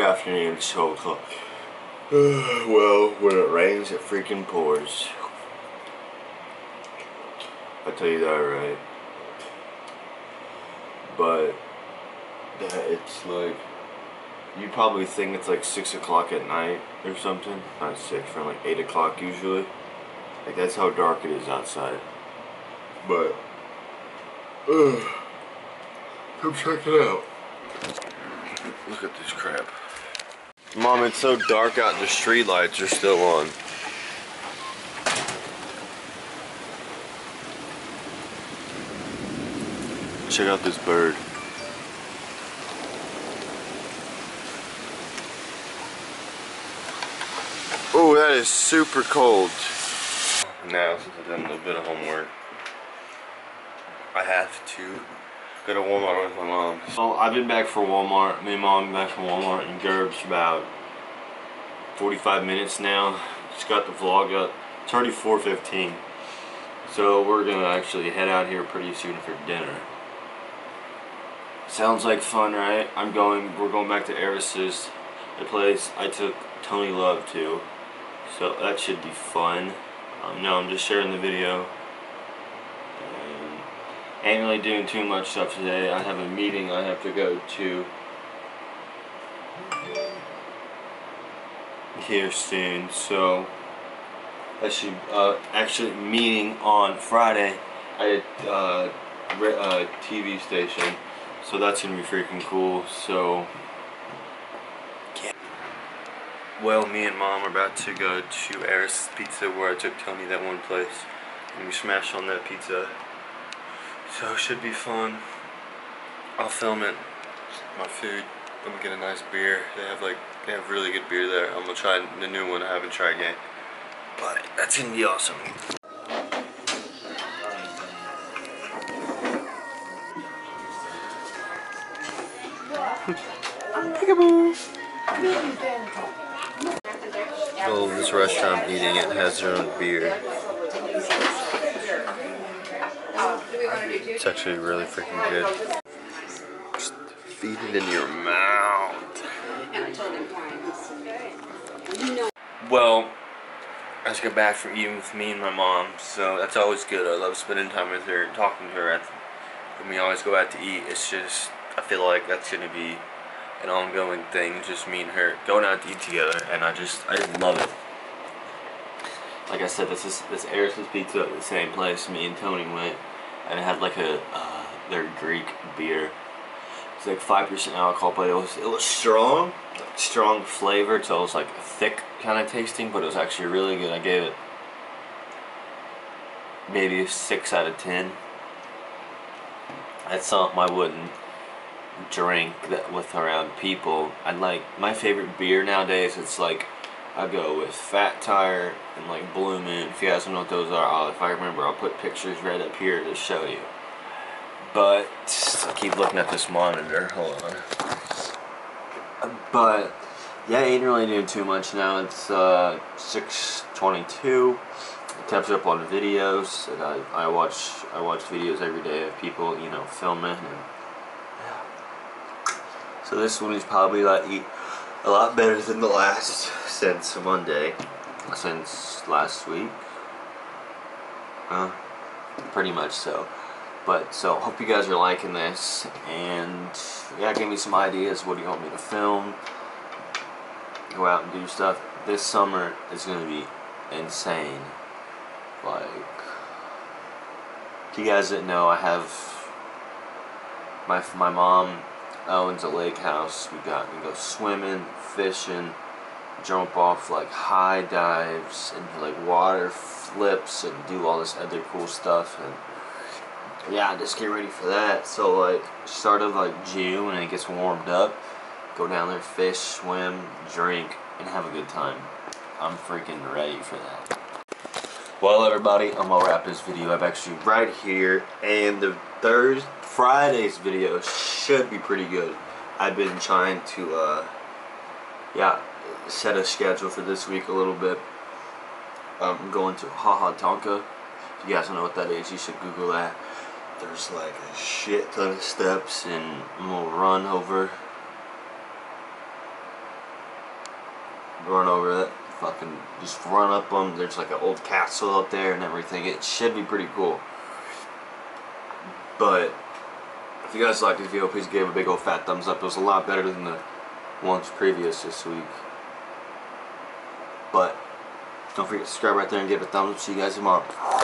good afternoon, it's 12 o'clock. Well, when it rains, it freaking pours. I tell you that, right? But it's like, you probably think it's like 6 o'clock at night or something. Not 6, from like 8 o'clock usually. Like, that's how dark it is outside. But come check it out. Look at this crap. Mom, it's so dark out and the street lights are still on. Check out this bird. Oh, that is super cold. Now, since I've done a little bit of homework, I have to go to Walmart with my mom. So I've been back from Walmart, me and mom back from Walmart in Gerb's about 45 minutes now. Just got the vlog up. It's already 4:15. So we're gonna actually head out here pretty soon for dinner. Sounds like fun, right? we're going back to Arris', the place I took Tony Love to. So that should be fun. No, I'm just sharing the video. I ain't really doing too much stuff today. I have a meeting I have to go to here soon, so that should actually meeting on Friday at a TV station, so that's gonna be freaking cool. So yeah. Well, me and mom are about to go to Arris' Pizza, where I took Tony that one place, and we smashed on that pizza. So it should be fun. I'll film it. My food. I'm gonna get a nice beer. They have really good beer there. I'm gonna try the new one I haven't tried yet. But that's gonna be awesome. Peekaboo. Oh, this restaurant I'm eating it has their own beer. It's actually really freaking good. Just feed it in your mouth. Well, I just got back from eating with me and my mom, so that's always good. I love spending time with her and talking to her when we always go out to eat. It's just, I feel like that's going to be an ongoing thing, just me and her going out to eat together, and I just love it. Like I said, this Arris' Pizza at the same place me and Tony went, and it had like a their Greek beer. It's like 5% alcohol, but it was strong, like strong flavor, so it was like thick kind of tasting, but it was actually really good. I gave it maybe a 6 out of 10. That's something I wouldn't drink that with around people. I like my favorite beer nowadays. It's like, I go with Fat Tire and like Blue Moon. If you guys don't know what those are, if I remember, I'll put pictures right up here to show you. But I keep looking at this monitor. Hold on. But yeah, I ain't really doing too much now. It's 6:22. It catches up on videos, and I watch videos every day of people, you know, filming. And so this one is probably like a lot better than the last, since Monday, since last week, pretty much so. But so hope you guys are liking this, and yeah, give me some ideas. What do you want me to film? Go out and do stuff. This summer is gonna be insane. Like, if you guys didn't know, I have my mom owns a lake house. We go swimming, fishing, jump off like high dives and like water flips and do all this other cool stuff, and yeah, just get ready for that. So like start of like June, when it gets warmed up, go down there, fish, swim, drink, and have a good time. I'm freaking ready for that. Well, everybody, I'm gonna wrap this video up actually right here, and the Friday's video should be pretty good. I've been trying to yeah, set a schedule for this week a little bit. I'm going to Haha Tonka. If you guys don't know what that is, you should Google that. There's like a shit ton of steps, and I'm gonna run over run over that. Fucking just run up them. There's like an old castle up there and everything. It should be pretty cool. But if you guys liked this video, please give a big old fat thumbs up. It was a lot better than the ones previous this week. But don't forget to subscribe right there and give it a thumbs up. See you guys tomorrow.